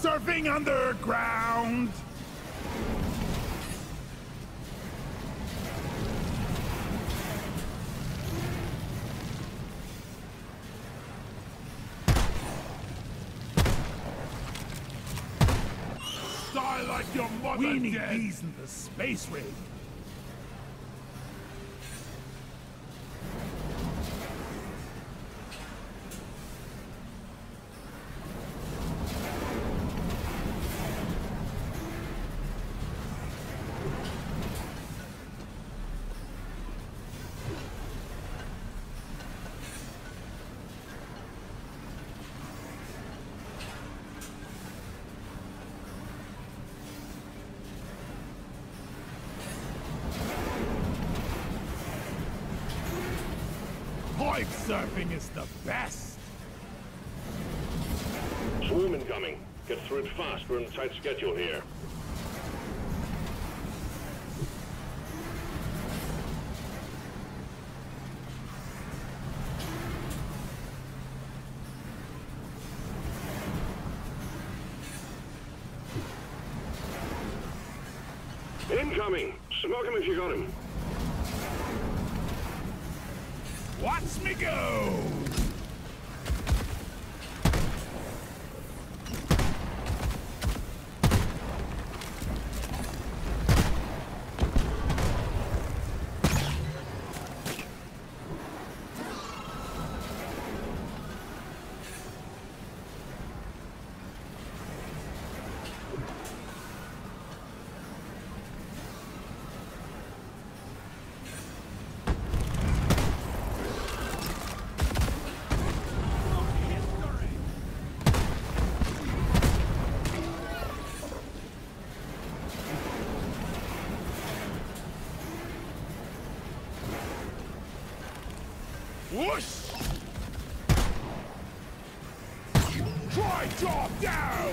Surfing underground! Die like your mother dead! We need these in the space raid. Void surfing is the best! Swarm incoming. Get through it fast. We're on a tight schedule here. Incoming! Smoke him if you got him. Watch me go! Whoosh! Try drop down!